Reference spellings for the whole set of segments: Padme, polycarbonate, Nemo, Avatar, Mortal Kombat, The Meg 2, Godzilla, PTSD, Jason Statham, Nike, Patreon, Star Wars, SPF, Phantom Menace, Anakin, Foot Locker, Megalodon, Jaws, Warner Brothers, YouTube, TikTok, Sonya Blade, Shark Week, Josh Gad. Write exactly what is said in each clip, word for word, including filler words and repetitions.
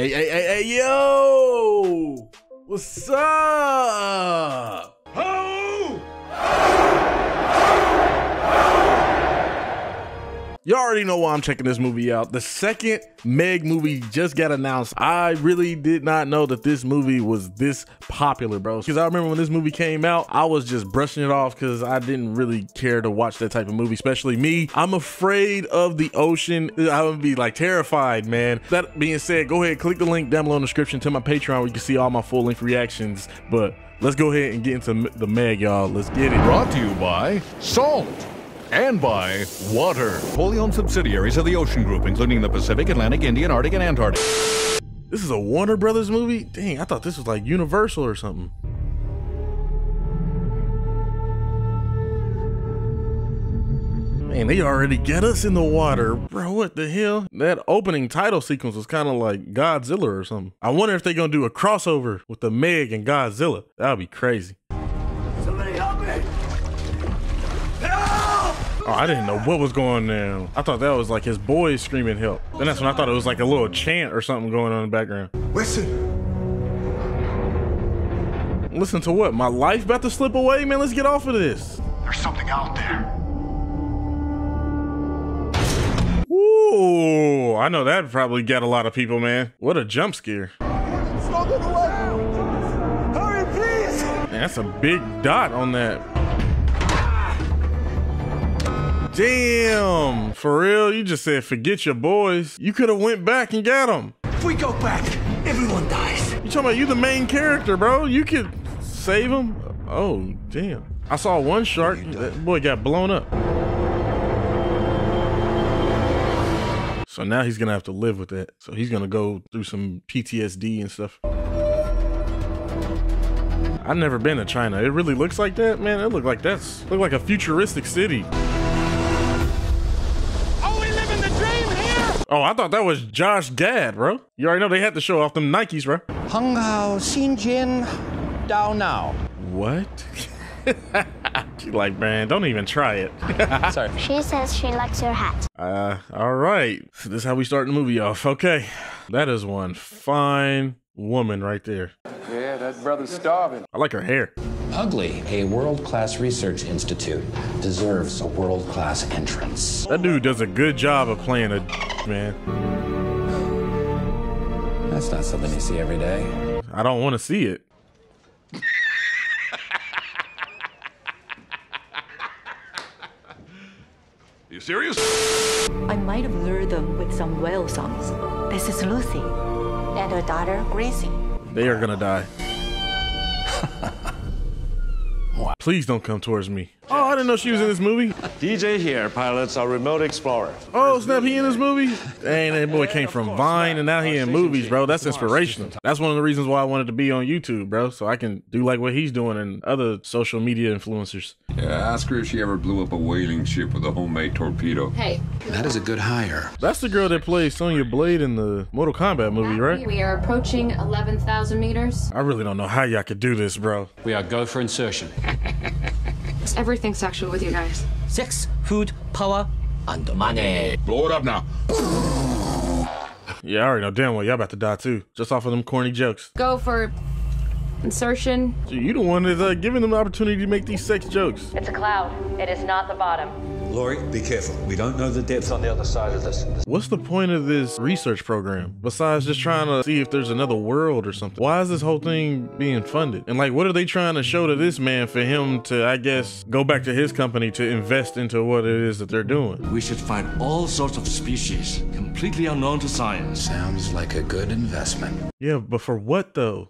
Hey, hey, hey, hey, yo! What's up? Ho! Y'all already know why I'm checking this movie out. The second Meg movie just got announced. I really did not know that this movie was this popular, bro. Because I remember when this movie came out, I was just brushing it off because I didn't really care to watch that type of movie, especially me. I'm afraid of the ocean. I would be like terrified, man. That being said, go ahead, click the link down below in the description to my Patreon where you can see all my full length reactions. But let's go ahead and get into the Meg, y'all. Let's get it. Brought to you by Salt. And by water. Wholly owned subsidiaries of the Ocean Group, including the Pacific, Atlantic, Indian, Arctic, and Antarctic. This is a Warner Brothers movie? Dang, I thought this was like Universal or something. Man, they already get us in the water, bro. What the hell? That opening title sequence was kind of like Godzilla or something. I wonder if they're gonna do a crossover with the Meg and Godzilla. That'd be crazy. Somebody help me! Oh, I didn't know what was going on. I thought that was like his boys screaming help. Then that's when I thought it was like a little chant or something going on in the background. Listen. Listen to what? My life about to slip away? Man, let's get off of this. There's something out there. Ooh, I know that probably got a lot of people, man. What a jump scare. Smuggling away. Hurry, please. Man, that's a big dot on that. Damn, for real, you just said forget your boys. You could have went back and got them. If we go back, everyone dies. You talking about you the main character, bro? You could save them. Oh damn! I saw one shark. That boy got blown up. So now he's gonna have to live with that. So he's gonna go through some P T S D and stuff. I've never been to China. It really looks like that, man. It looked like that's look like a futuristic city. Oh, I thought that was Josh Gad, bro. You already know they had to show off them Nikes, bro. Hung Hao Xinjian Dao Now. What? She's like, man, don't even try it. Sorry. She says she likes your hat. Uh, all right. So this is how we start the movie off. Okay. That is one fine woman right there. Yeah, that brother's starving. I like her hair. Ugly, a world-class research institute, deserves a world-class entrance. That dude does a good job of playing a man. That's not something you see every day. I don't want to see it. Are you serious? I might have lured them with some whale songs. This is Lucy and her daughter, Gracie. They are gonna die. Please don't come towards me. Oh, I didn't know she was in this movie. D J here pilots our remote explorer. Oh, snap, he in this movie? Dang, that boy came from Vine and now he in movies, bro. That's inspirational. That's one of the reasons why I wanted to be on YouTube, bro. So I can do like what he's doing and other social media influencers. Yeah, ask her if she ever blew up a whaling ship with a homemade torpedo. Hey. That is a good hire. That's the girl that plays Sonya Blade in the Mortal Kombat movie, right? We are approaching eleven thousand meters. I really don't know how y'all could do this, bro. We are go for insertion. Everything's sexual with you guys. Sex, food, power, and the money. Blow it up now. Yeah, I already know damn well y'all about to die too. Just off of them corny jokes. Go for insertion. So you the one that's uh, giving them the opportunity to make these sex jokes. It's a cloud. It is not the bottom. Lori, be careful. We don't know the depth on the other side of this. What's the point of this research program? Besides just trying to see if there's another world or something. Why is this whole thing being funded? And like, what are they trying to show to this man for him to, I guess, go back to his company to invest into what it is that they're doing? We should find all sorts of species completely unknown to science. Sounds like a good investment. Yeah, but for what though?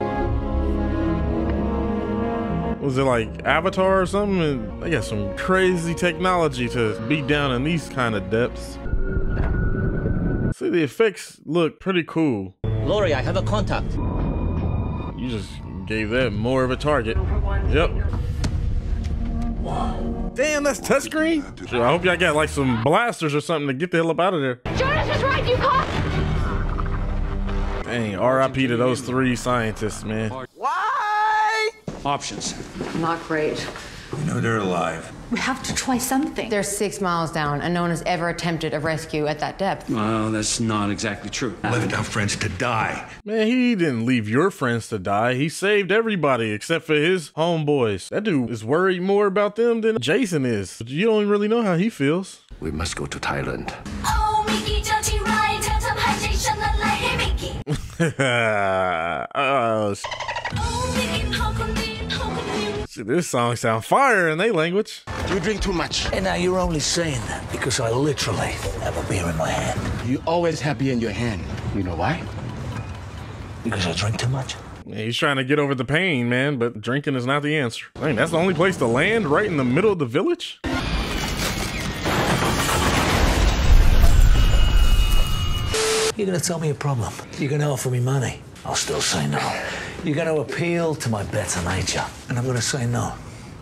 Was it like Avatar or something? And they got some crazy technology to be down in these kind of depths. See, the effects look pretty cool. Lori, I have a contact. You just gave that more of a target. Yep. Wow. Damn, that's touchscreen? So I hope y'all got like some blasters or something to get the hell up out of there. Jonas is right, you caught. Dang, R I P to those three scientists, man. Wow. Options. Not great. We know they're alive. We have to try something. They're six miles down, and no one has ever attempted a rescue at that depth. Well, that's not exactly true. Left our friends to die. Man, he didn't leave your friends to die. He saved everybody except for his homeboys. That dude is worried more about them than Jason is. You don't really know how he feels. We must go to Thailand. Oh, Mickey, dirty right, turn some hydration and light. Hey, Mickey. Oh, sh oh, Mickey, how can we, how can we? Shit, this song sound fire in their language. You drink too much. And now you're only saying that because I literally have a beer in my hand. You always have beer in your hand. You know why? Because I drink too much. He's trying to get over the pain, man, but drinking is not the answer. Dang, that's the only place to land, right in the middle of the village? You're gonna tell me a problem. You're gonna offer me money. I'll still say no. You're gonna appeal to my better nature. And I'm gonna say no,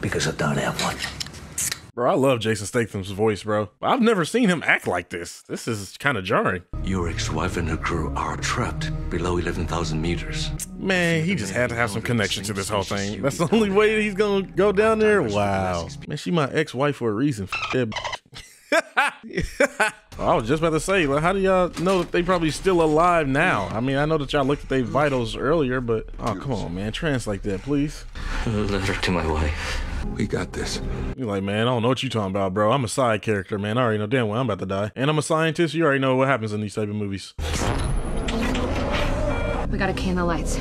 because I don't have one. Bro, I love Jason Statham's voice, bro. I've never seen him act like this. This is kind of jarring. Your ex-wife and her crew are trapped below eleven thousand meters. Man, he just had to have some connection to this whole thing. That's the only way that he's gonna go down there? Wow. Man, she my ex-wife for a reason. That I was just about to say, like, how do y'all know that they probably still alive now? I mean, I know that y'all looked at their vitals earlier, but oh, come on, man. Translate that, please. A letter to my wife. We got this. You're like, man, I don't know what you talking about, bro. I'm a side character, man. I already know damn well I'm about to die. And I'm a scientist. You already know what happens in these type of movies. We gotta can the lights.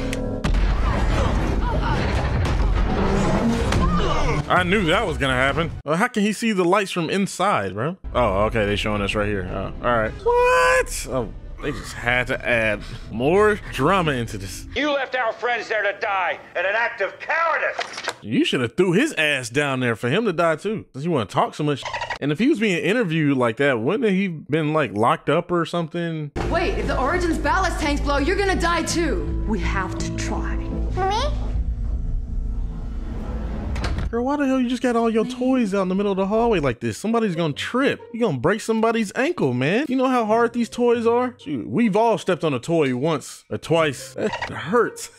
I knew that was gonna happen. Well, how can he see the lights from inside, bro? Oh, okay, they showing us right here. Oh, all right. What? Oh, they just had to add more drama into this. You left our friends there to die in an act of cowardice. You should have threw his ass down there for him to die too. Since you want to talk so much. And if he was being interviewed like that, wouldn't he been like locked up or something? Wait, if the Origin's ballast tanks blow, you're gonna die too. We have to try. Me? Girl, why the hell you just got all your toys out in the middle of the hallway like this? Somebody's gonna trip. You're gonna break somebody's ankle, man. You know how hard these toys are? Shoot, we've all stepped on a toy once or twice. That hurts.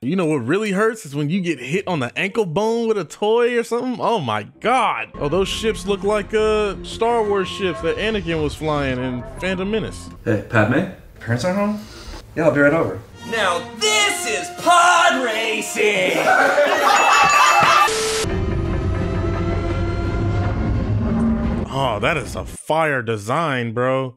You know what really hurts is when you get hit on the ankle bone with a toy or something. Oh my God. Oh, those ships look like uh, Star Wars ships that Anakin was flying in Phantom Menace. Hey, Padme? Parents aren't home? Yeah, I'll be right over. Now this is pod racing! Oh, that is a fire design, bro.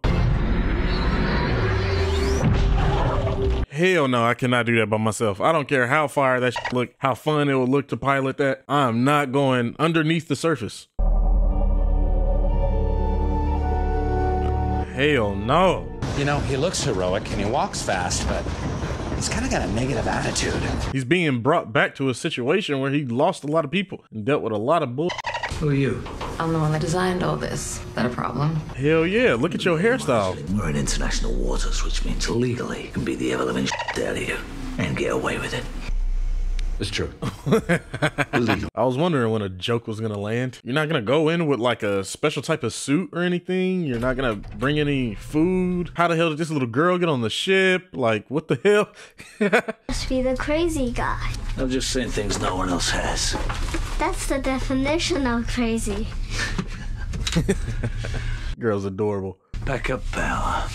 Hell no, I cannot do that by myself. I don't care how fire that shit look, how fun it would look to pilot that. I'm not going underneath the surface. Hell no. You know, he looks heroic and he walks fast, but he's kind of got a negative attitude. He's being brought back to a situation where he lost a lot of people and dealt with a lot of bull. Who are you? I'm the one that designed all this. Is that a problem? Hell yeah, look at your hairstyle. We're in international waters, which means legally you can be the ever-living shit out of you and get away with it. It's true. I was wondering when a joke was gonna land. You're not gonna go in with like a special type of suit or anything. You're not gonna bring any food. How the hell did this little girl get on the ship? Like, what the hell? Must be the crazy guy. I'm just saying things no one else has. That's the definition of crazy. Girl's adorable. Back up, Bella.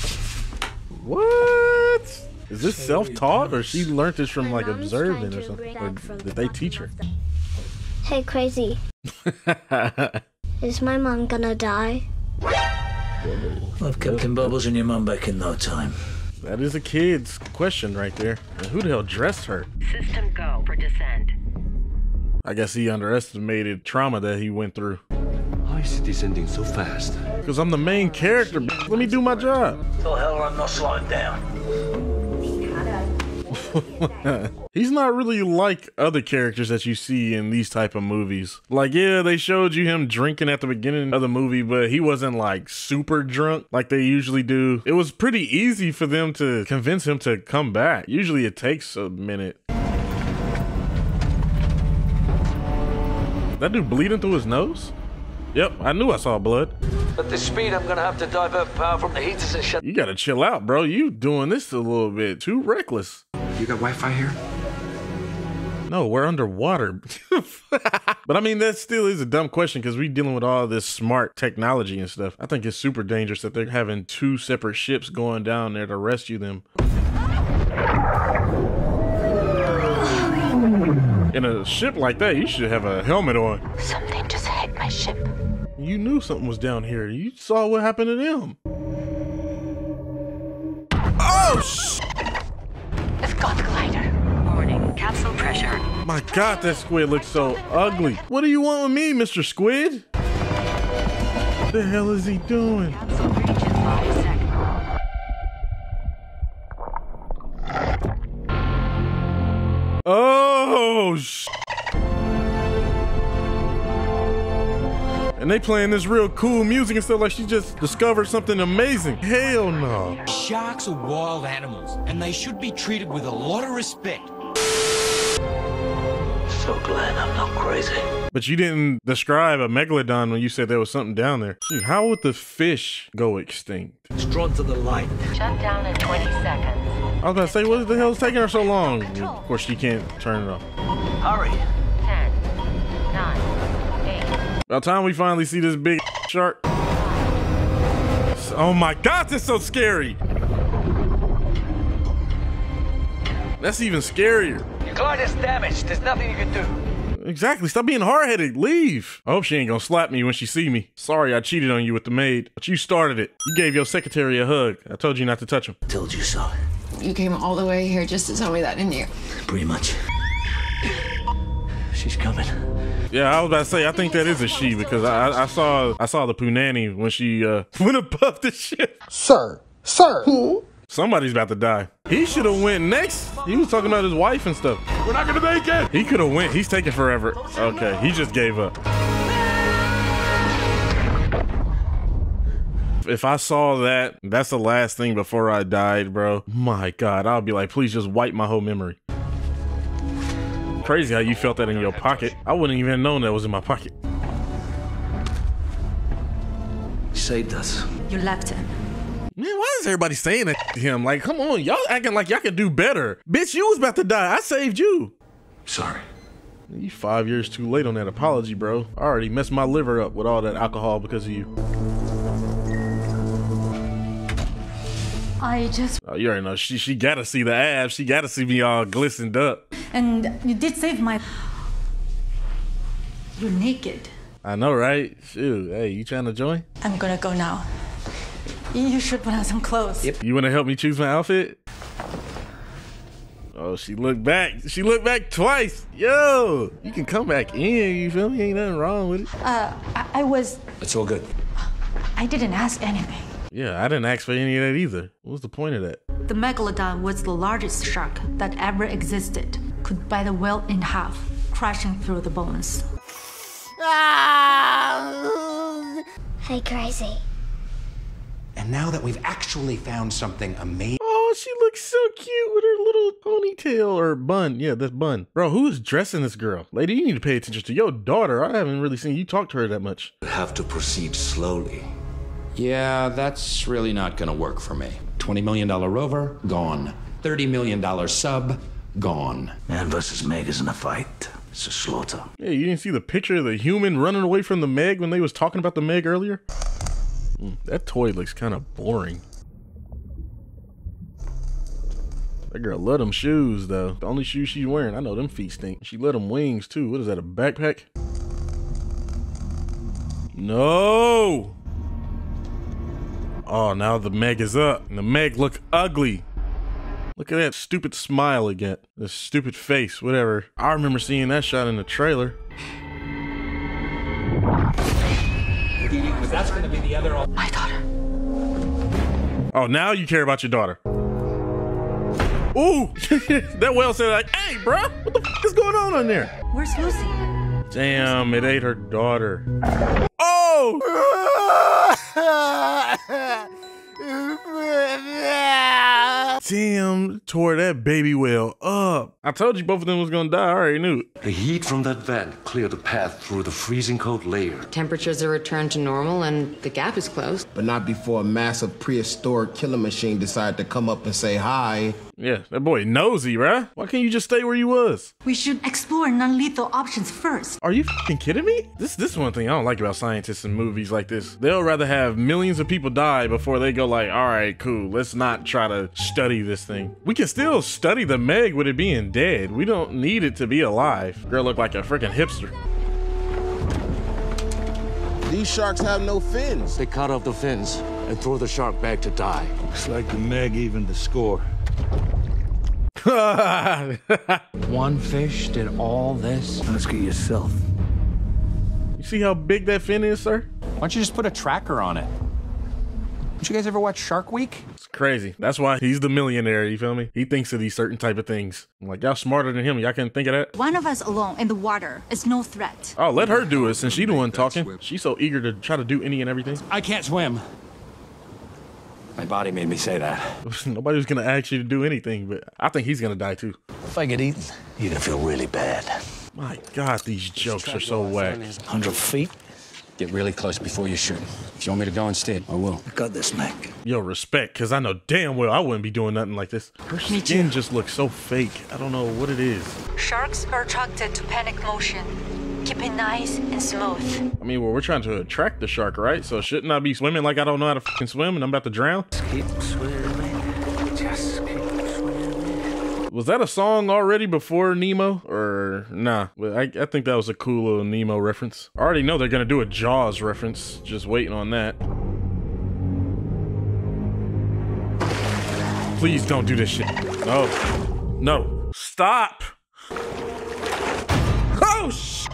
What? Is this self-taught or she learned this from like observing or something? Or did they teach her? Hey, crazy. Is my mom gonna die? I've kept in bubbles and your mom back in no time. That is a kid's question right there. And who the hell dressed her? System go for descent. I guess he underestimated trauma that he went through. Why is it descending so fast? Because I'm the main character. Let me do my job. So hell, I'm not slowing down. He's not really like other characters that you see in these type of movies. Like, yeah, they showed you him drinking at the beginning of the movie, but he wasn't like super drunk like they usually do. It was pretty easy for them to convince him to come back. Usually it takes a minute. That dude bleeding through his nose? Yep, I knew I saw blood. At this speed, I'm gonna have to divert power from the heaters and shut. You gotta chill out, bro. You doing this a little bit too reckless. You got Wi-Fi here? No, we're underwater. But I mean, that still is a dumb question because we're dealing with all this smart technology and stuff. I think it's super dangerous that they're having two separate ships going down there to rescue them. In a ship like that, you should have a helmet on. Something just hit my ship. You knew something was down here. You saw what happened to them. Oh, sh! It's got the glider. Warning, capsule pressure. My God, that squid looks so ugly. What do you want with me, Mister Squid? What the hell is he doing? Capsule breach in five seconds. Oh, sh! And they playing this real cool music and stuff like she just discovered something amazing. Hell no. Sharks are wild animals and they should be treated with a lot of respect. So glad I'm not crazy. But you didn't describe a megalodon when you said there was something down there. Dude, how would the fish go extinct? It's drawn to the light. Shut down in twenty seconds. I was about to say, what the hell is taking her so long? Control. Of course, she can't turn it off. Hurry. Ten, nine, eight. About time we finally see this big shark. Oh my God, that's so scary. That's even scarier. Your glider's damaged. There's nothing you can do. Exactly. Stop being hard-headed. Leave. I hope she ain't gonna slap me when she see me. Sorry, I cheated on you with the maid, but you started it. You gave your secretary a hug. I told you not to touch him. Told you so. You came all the way here just to tell me that, didn't you? Pretty much. She's coming. Yeah, I was about to say, I think that is a she because I, I saw I saw the punani when she uh, went above the ship. Sir, sir. Who? Somebody's about to die. He should have went next. He was talking about his wife and stuff. We're not gonna make it. He could have went. He's taking forever. Okay, he just gave up. If I saw that, that's the last thing before I died, bro. My God, I'll be like, please just wipe my whole memory. Crazy how you felt that in your pocket. I wouldn't even have known that was in my pocket. You saved us. You left him. Man, why is everybody saying that to him? Like, come on, y'all acting like y'all can do better. Bitch, you was about to die. I saved you. Sorry. You five years too late on that apology, bro. I already messed my liver up with all that alcohol because of you. I just... Oh, you already know. She, she got to see the abs. She got to see me all glistened up. And you did save my... You're naked. I know, right? Shoot. Hey, you trying to join? I'm going to go now. You should put on some clothes. Yep. You want to help me choose my outfit? Oh, she looked back. She looked back twice. Yo, you can come back in. You feel me? Ain't nothing wrong with it. Uh, I, I was... It's all good. I didn't ask anything. Yeah, I didn't ask for any of that either. What was the point of that? The megalodon was the largest shark that ever existed. Could bite the whale in half, crashing through the bones. Ah! Hey, crazy. And now that we've actually found something amazing. Oh, she looks so cute with her little ponytail or bun. Yeah, that's bun. Bro, who's dressing this girl? Lady, you need to pay attention to your daughter. I haven't really seen you talk to her that much. You have to proceed slowly. Yeah, that's really not gonna work for me. twenty million dollar rover, gone. thirty million dollar sub, gone. Man versus Meg isn't a fight, it's a slaughter. Yeah, you didn't see the picture of the human running away from the Meg when they was talking about the Meg earlier? Mm, that toy looks kind of boring. That girl love them shoes though. The only shoes she's wearing, I know them feet stink. She love them wings too. What is that, a backpack? No! Oh, now the Meg is up. And the Meg look ugly. Look at that stupid smile again. This stupid face, whatever. I remember seeing that shot in the trailer. That's gonna be the other old my daughter. Oh, now you care about your daughter. Ooh, that whale said like, hey, bro, what the f is going on in there? Where's Lucy? Damn, it ate her daughter. Oh! Damn, tore that baby whale up. I told you both of them was gonna die, I already knew it. The heat from that vent cleared a path through the freezing cold layer. Temperatures are returned to normal and the gap is closed. But not before a massive prehistoric killing machine decided to come up and say hi. Yeah, that boy nosy, right? Why can't you just stay where you was? We should explore non-lethal options first. Are you fucking kidding me? This this one thing I don't like about scientists in movies like this. They'll rather have millions of people die before they go like, all right, cool, let's not try to study this thing. We can still study the Meg with it being dead. We don't need it to be alive. Girl look like a freaking hipster. These sharks have no fins. They cut off the fins and throw the shark back to die. Looks like the Meg evened the score. One fish did all this. Ask it yourself. You see how big that fin is, sir? Why don't you just put a tracker on it? Did you guys ever watch Shark Week? It's crazy. That's why he's the millionaire, you feel me? He thinks of these certain type of things. I'm like, y'all smarter than him. Y'all can't think of that. One of us alone in the water is no threat. Oh, let her do it since she the one talking. She's so eager to try to do any and everything. I can't swim. My body made me say that. Nobody was gonna ask you to do anything, but I think he's gonna die too. If I get eaten, you're gonna feel really bad. My God, these jokes are so whack. one hundred feet. Get really close before you shoot. If you want me to go instead, I will. I got this, Meg. Yo, respect, because I know damn well I wouldn't be doing nothing like this. Her skin just looks so fake. I don't know what it is. Sharks are attracted to panic motion. Keep it nice and smooth. I mean, well, we're trying to attract the shark, right? So shouldn't I be swimming like I don't know how to fucking swim and I'm about to drown? Just keep swimming. Just keep swimming. Was that a song already before Nemo? Or nah, I, I think that was a cool little Nemo reference. I already know they're gonna do a Jaws reference. Just waiting on that. Please don't do this shit. No, no, stop. Oh, shit.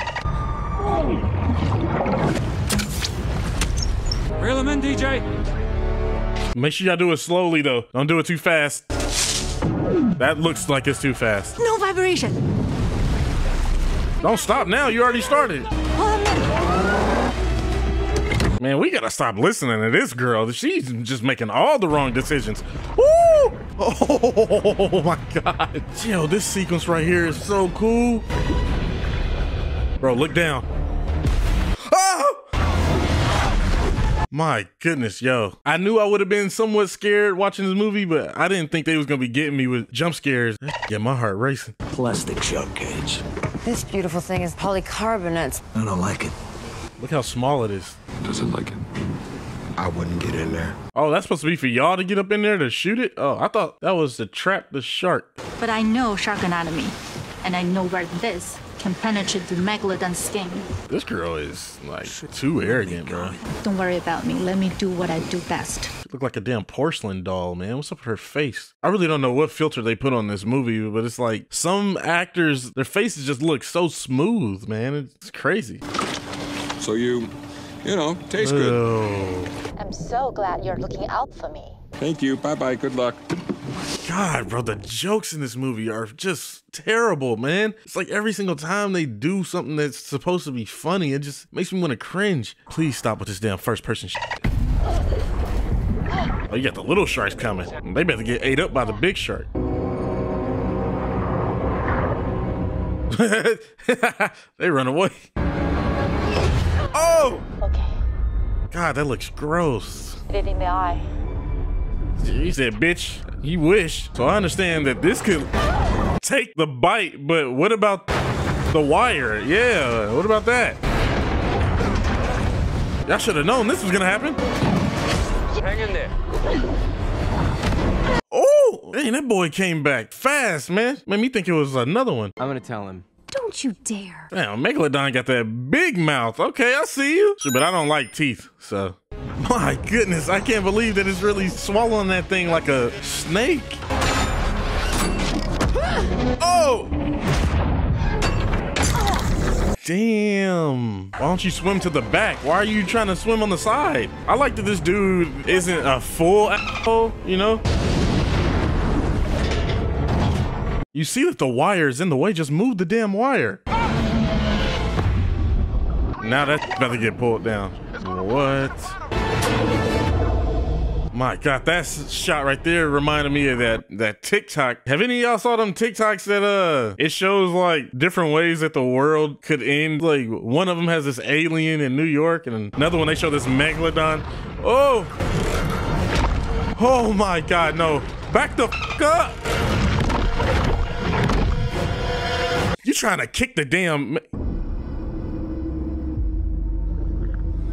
Reel him in, D J. Make sure y'all do it slowly, though. Don't do it too fast. That looks like it's too fast. No vibration. Don't stop now. You already started. Man, we gotta stop listening to this girl. She's just making all the wrong decisions. Woo! Oh, my God. Yo, this sequence right here is so cool. Bro, look down. Oh! My goodness, yo. I knew I would have been somewhat scared watching this movie, but I didn't think they was gonna be getting me with jump scares. Get my heart racing. Plastic shark cage. This beautiful thing is polycarbonate. I don't like it. Look how small it is. Doesn't like it. I wouldn't get in there. Oh, that's supposed to be for y'all to get up in there to shoot it? Oh, I thought that was to trap the shark. But I know shark anatomy, and I know where this can penetrate the megalodon skin. This girl is like too arrogant, bro. Don't worry about me. Let me do what I do best. She look like a damn porcelain doll, man. What's up with her face? I really don't know what filter they put on this movie, but it's like some actors, their faces just look so smooth, man. It's crazy. So you, you know, taste oh. good. I'm so glad you're looking out for me. Thank you. Bye-bye. Good luck. God, bro, the jokes in this movie are just terrible, man. It's like every single time they do something that's supposed to be funny, it just makes me want to cringe. Please stop with this damn first person shit. Oh, you got the little sharks coming. They better get ate up by the big shark. They run away. Oh! Okay. God, that looks gross. It in the eye. He said, bitch, you wish. So I understand that this could take the bite, but what about the wire? Yeah, what about that? Y'all should have known this was gonna happen. Hang in there. Oh, man, that boy came back fast, man. Made me think it was another one. I'm gonna tell him. Don't you dare. Damn, Megalodon got that big mouth. Okay, I see you. But I don't like teeth, so. My goodness, I can't believe that it's really swallowing that thing like a snake. Oh! Damn. Why don't you swim to the back? Why are you trying to swim on the side? I like that this dude isn't a full asshole, you know? You see that the wire is in the way. Just move the damn wire. Now that's about to get pulled down. What? My God, that shot right there reminded me of that that TikTok. Have any of y'all saw them TikToks that uh it shows like different ways that the world could end? Like one of them has this alien in New York and another one they show this Megalodon. Oh, oh my God, no. Back the f up. You trying to kick the damn...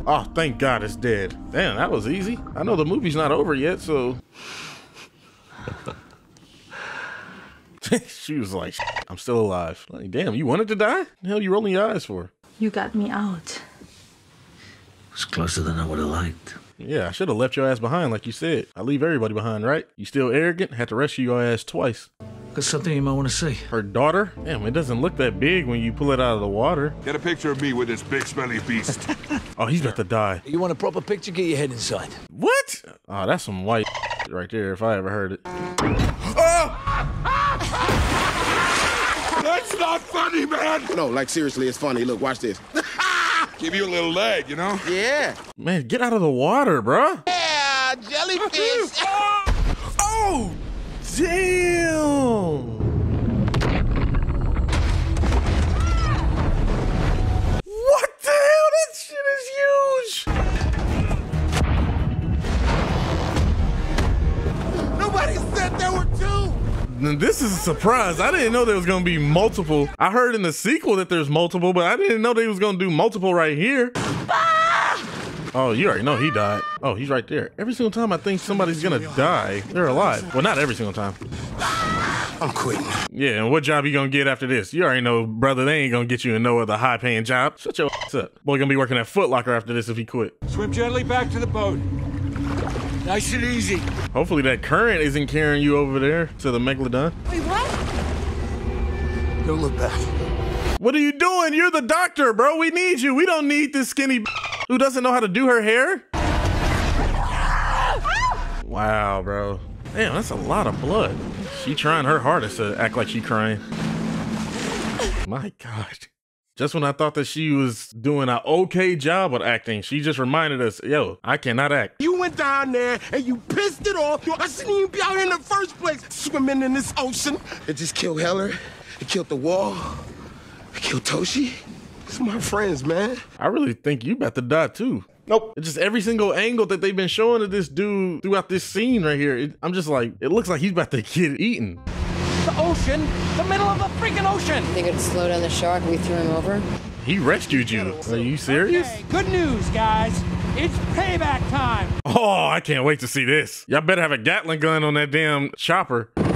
Oh, thank God it's dead. Damn, that was easy. I know the movie's not over yet, so... She was like, I'm still alive. Like, damn, you wanted to die? The hell you rolling your eyes for? You got me out. It was closer than I would have liked. Yeah, I should have left your ass behind like you said. I leave everybody behind, right? You still arrogant? Had to rescue your ass twice. Got something you might want to see. Her daughter? Damn, it doesn't look that big when you pull it out of the water. Get a picture of me with this big smelly beast. Oh, he's about to die. You want a proper picture? Get your head inside. What? Oh, that's some white right there if I ever heard it. Oh! That's not funny, man! No, like seriously, it's funny. Look, watch this. Give you a little leg, you know? Yeah. Man, get out of the water, bro. Yeah, jellyfish. Oh! Oh! Damn! What the hell? That shit is huge! Nobody said there were two! This is a surprise. I didn't know there was gonna be multiple. I heard in the sequel that there's multiple, but I didn't know they was gonna do multiple right here. Oh, you already know he died. Oh, he's right there. Every single time I think somebody's gonna die, they're alive. Well, not every single time. I'm quitting. Yeah, and what job you gonna get after this? You already know, brother, they ain't gonna get you in no other high-paying job. Shut your ass up. Boy, gonna be working at Foot Locker after this if he quit. Swim gently back to the boat. Nice and easy. Hopefully that current isn't carrying you over there to the Megalodon. Wait, what? Don't look back. What are you doing? You're the doctor, bro. We need you. We don't need this skinny b who doesn't know how to do her hair? Wow, bro. Damn, that's a lot of blood. She trying her hardest to act like she crying. My God. Just when I thought that she was doing an okay job with acting, she just reminded us, yo, I cannot act. You went down there and you pissed it off. I shouldn't even be out here in the first place, swimming in this ocean. It just killed Heller. It killed the wall. It killed Toshi. It's my friends, man. I really think you about to die too. Nope. It's just every single angle that they've been showing to this dude throughout this scene right here. It, I'm just like, it looks like he's about to get eaten. The ocean, the middle of the freaking ocean. They could slow down the shark. We threw him over. He rescued you. Are you serious? Okay, good news, guys. It's payback time. Oh, I can't wait to see this. Y'all better have a Gatling gun on that damn chopper. Man,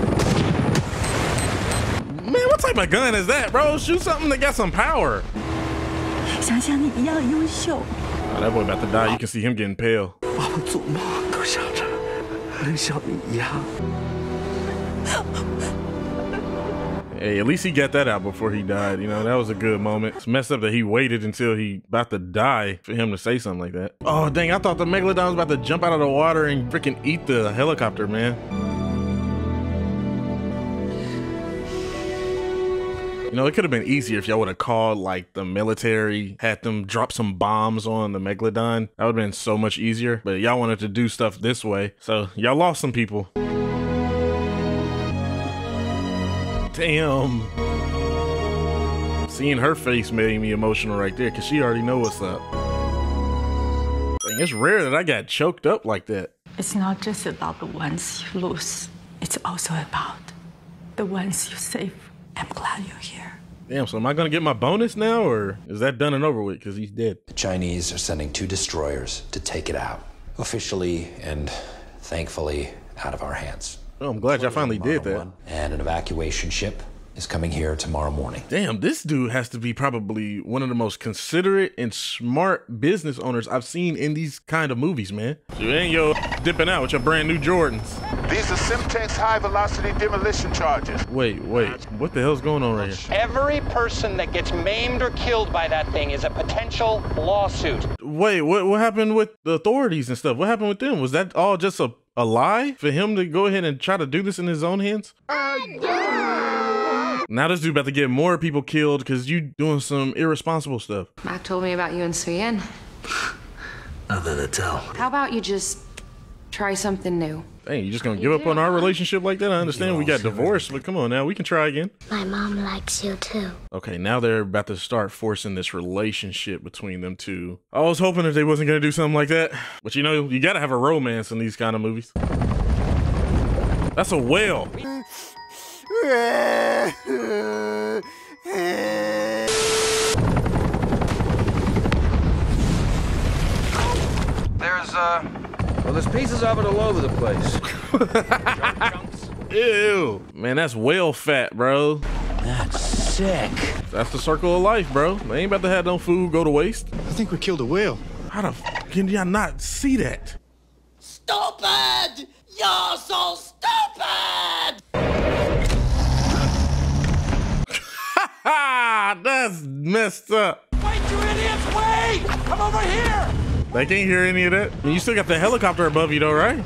what type of gun is that, bro? Shoot something that got some power. Oh, that boy about to die. You can see him getting pale. Hey, at least he got that out before he died. You know, that was a good moment. It's messed up that he waited until he about to die for him to say something like that. Oh, dang. I thought the Megalodon was about to jump out of the water and freaking eat the helicopter, man. You know, it could have been easier if y'all would have called like the military, had them drop some bombs on the Megalodon. That would have been so much easier, but y'all wanted to do stuff this way. So y'all lost some people. Damn. Seeing her face made me emotional right there because she already knows what's up. Dang, it's rare that I got choked up like that. It's not just about the ones you lose. It's also about the ones you save. I'm glad you're here. Damn, so am I gonna get my bonus now, or is that done and over with because he's dead? The Chinese are sending two destroyers to take it out. Officially and thankfully out of our hands. Oh, I'm glad y'all finally did that. And an evacuation ship is coming here tomorrow morning. Damn, this dude has to be probably one of the most considerate and smart business owners I've seen in these kind of movies, man. You ain't yo dipping out with your brand new Jordans. These are Simtek's high velocity demolition charges. Wait, wait, what the hell's going on right here? Every person that gets maimed or killed by that thing is a potential lawsuit. Wait, what, what happened with the authorities and stuff? What happened with them? Was that all just a, a lie for him to go ahead and try to do this in his own hands? Now this dude about to get more people killed because you doing some irresponsible stuff. Mac told me about you and Suyin. Nothing to tell. How about you just try something new? Hey, you just gonna give up on our relationship like that? I understand we got divorced, but come on now, we can try again. My mom likes you too. Okay, now they're about to start forcing this relationship between them two. I was hoping that they wasn't gonna do something like that. But you know, you gotta have a romance in these kind of movies. That's a whale. was, uh... Well, there's pieces of it all over the place. Junk chunks. Ew. Man, that's whale fat, bro. That's sick. That's the circle of life, bro. They ain't about to have no food go to waste. I think we killed a whale. How the f can y'all not see that? Stupid! You're so stupid! That's messed up. Wait, you idiots, wait! Come over here! They can't hear any of that. I mean, you still got the helicopter above you though, right?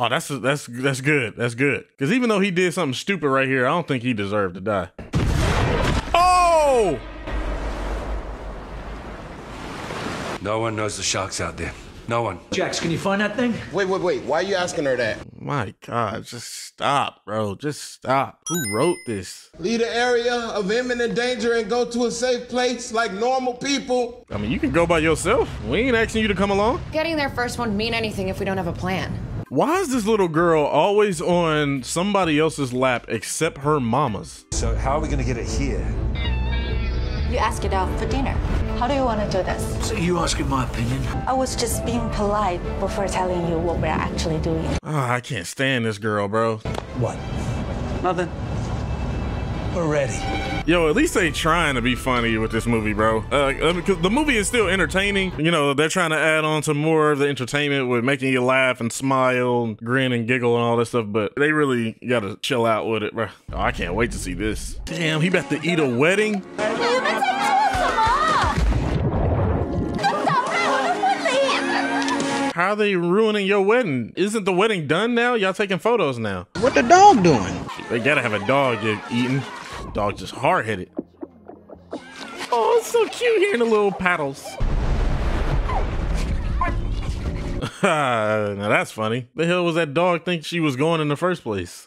Oh, that's that's that's good. That's good. Because even though he did something stupid right here, I don't think he deserved to die. Oh! No one knows the sharks out there. No one. Jax, can you find that thing? Wait, wait, wait. Why are you asking her that? My God, just stop, bro. Just stop. Who wrote this? Leave the area of imminent danger and go to a safe place like normal people. I mean, you can go by yourself. We ain't asking you to come along. Getting there first won't mean anything if we don't have a plan. Why is this little girl always on somebody else's lap except her mama's? So how are we going to get it here? You ask it out for dinner. How do you want to do this? So you asking my opinion? I was just being polite before telling you what we're actually doing. Oh, I can't stand this girl, bro. What? Nothing. We're ready. Yo, at least they trying to be funny with this movie, bro. Uh, because the movie is still entertaining. You know, they're trying to add on to more of the entertainment with making you laugh and smile, and grin and giggle and all that stuff, but they really got to chill out with it, bro. Oh, I can't wait to see this. Damn, he about to eat a wedding? How are they ruining your wedding? Isn't the wedding done now? Y'all taking photos now. What the dog doing? They gotta have a dog eating. Dog just hard-headed. Oh, it's so cute hearing the little paddles. Now that's funny. The hell was that dog think she was going in the first place?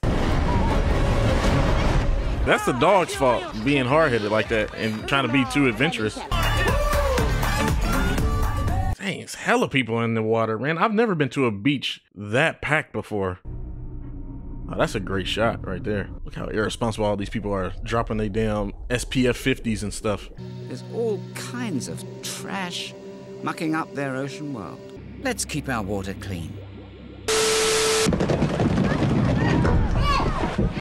That's the dog's fault, being hard-headed like that and trying to be too adventurous. Dang, it's hella people in the water, man. I've never been to a beach that packed before. Oh, that's a great shot right there. Look how irresponsible all these people are, dropping their damn S P F fifties and stuff. There's all kinds of trash mucking up their ocean world. Let's keep our water clean.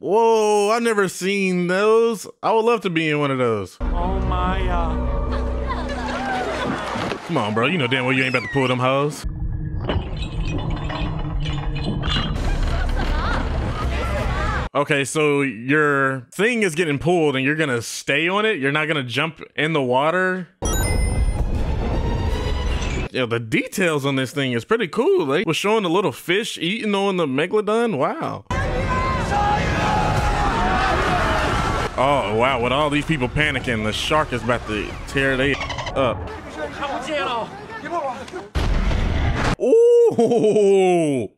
Whoa, I've never seen those. I would love to be in one of those. Oh my God. Come on, bro. You know damn well you ain't about to pull them hoes. Okay, so your thing is getting pulled and you're going to stay on it? You're not going to jump in the water? Yeah, the details on this thing is pretty cool. They were showing the little fish eating on the Megalodon. Wow. Oh, wow. With all these people panicking, the shark is about to tear they up. Ooh.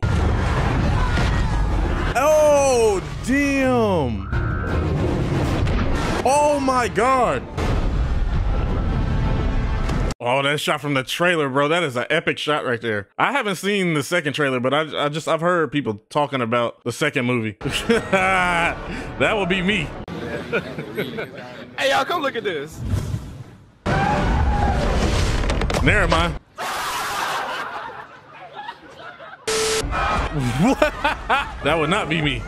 Oh, damn. Oh, my God. Oh, that shot from the trailer, bro. That is an epic shot right there. I haven't seen the second trailer, but I, I just I've heard people talking about the second movie. That would be me. Hey, y'all, come look at this. Never mind. That would not be me.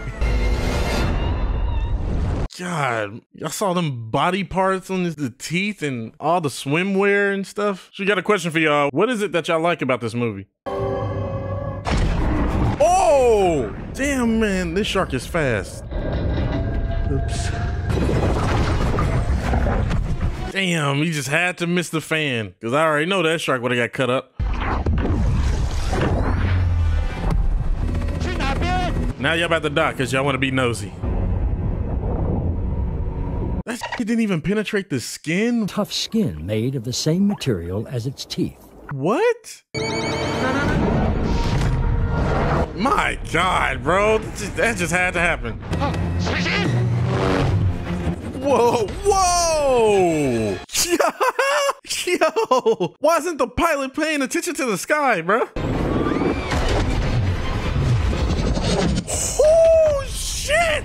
God, y'all saw them body parts on this, the teeth and all the swimwear and stuff. So we got a question for y'all. What is it that y'all like about this movie? Oh, damn, man, this shark is fast. Oops. Damn, he just had to miss the fan. Cause I already know that shark would have got cut up. Now y'all about to die because y'all want to be nosy. That didn't even penetrate the skin? Tough skin made of the same material as its teeth. What? My God, bro. That just, that just had to happen. Whoa, whoa! Yo! Why isn't the pilot paying attention to the sky, bro? Oh, shit!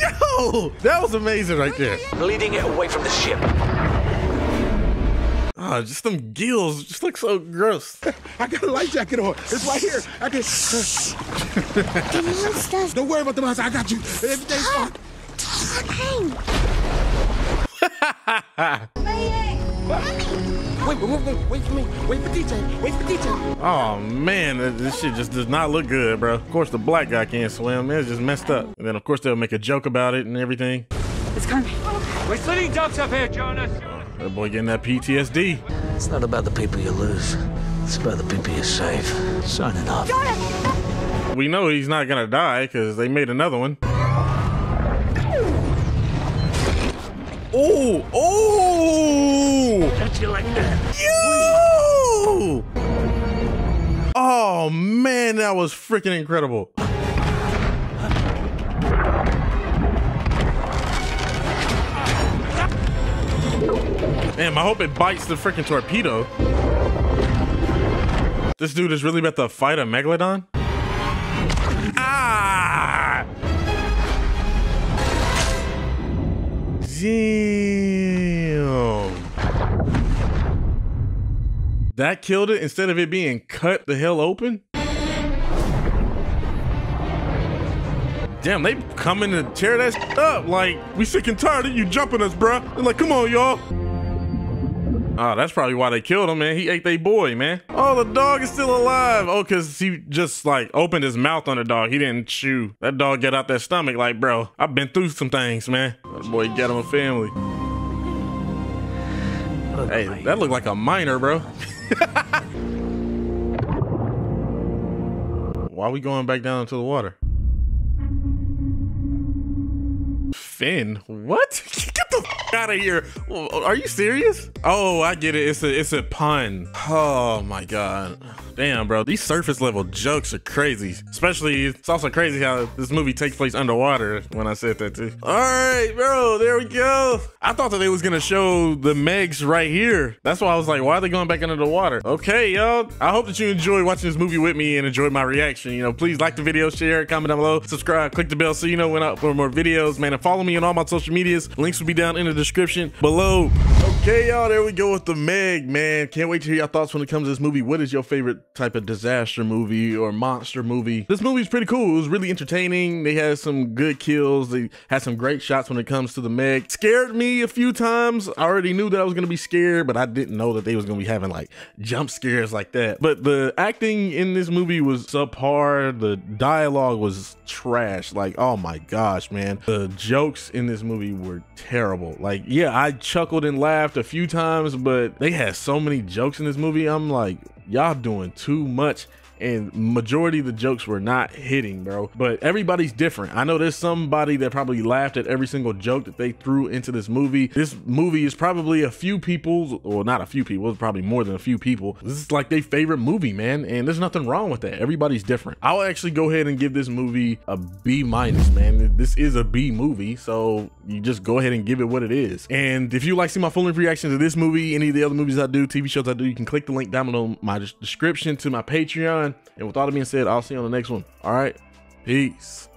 Yo! That was amazing right there. Leading it away from the ship. God, just them gills just look so gross. I got a life jacket on. It's right here. I can. The Don't worry about the monster. I got you. Everything's fine. Wait, wait, wait, wait for me. Wait for D J. Wait for D J. Oh man, this shit just does not look good, bro. Of course, the black guy can't swim. It's just messed up. And then of course they'll make a joke about it and everything. It's coming. We're slitting ducks up here, Jonas. That boy getting that P T S D. It's not about the people you lose. It's about the people you save. Signing off. Jonas. We know he's not gonna die because they made another one. Oh, oh! Don't you like that? You! Oh man, that was freaking incredible. Damn, I hope it bites the freaking torpedo. This dude is really about to fight a Megalodon? Ah! Damn. That killed it instead of it being cut the hell open? Damn, they come in to tear that shit up. Like, we sick and tired of you jumping us, bruh. They're like, come on, y'all. Oh, that's probably why they killed him, man. He ate they boy, man. Oh, the dog is still alive. Oh, because he just, like, opened his mouth on the dog. He didn't chew. That dog got out that stomach like, bro, I've been through some things, man. That boy got him a family. Look, hey, man. That looked like a miner, bro. Why are we going back down into the water? Finn, what? Get the f out of here. Are you serious? Oh, I get it. It's a it's a pun. Oh my God. Damn, bro. These surface level jokes are crazy. Especially, it's also crazy how this movie takes place underwater when I said that too. All right, bro, there we go. I thought that they was gonna show the Megs right here. That's why I was like, why are they going back under the water? Okay, y'all. I hope that you enjoyed watching this movie with me and enjoyed my reaction. You know, please like the video, share, comment down below, subscribe, click the bell so you know when I upload more videos, man, and follow me on all my social medias. Links will be down in the description below. Okay, y'all, there we go with the Meg, man. Can't wait to hear your thoughts when it comes to this movie. What is your favorite type of disaster movie or monster movie? This movie is pretty cool. It was really entertaining. They had some good kills. They had some great shots when it comes to the Meg. Scared me a few times. I already knew that I was gonna be scared, but I didn't know that they was gonna be having like jump scares like that. But the acting in this movie was subpar. The dialogue was trash. Like, oh my gosh, man. The jokes in this movie were terrible. Like, yeah, I chuckled and laughed a few times, but they had so many jokes in this movie. I'm like, y'all doing too much, and majority of the jokes were not hitting, bro. But everybody's different. I know there's somebody that probably laughed at every single joke that they threw into this movie. This movie is probably a few people's, or not a few people, it's probably more than a few people. This is like their favorite movie, man, and there's nothing wrong with that. Everybody's different. I'll actually go ahead and give this movie a B minus, man. This is a B movie, so you just go ahead and give it what it is. And if you like to see my full reactions to this movie, any of the other movies I do, T V shows I do, you can click the link down below my description to my Patreon. And with all that being said, I'll see you on the next one. All right, peace.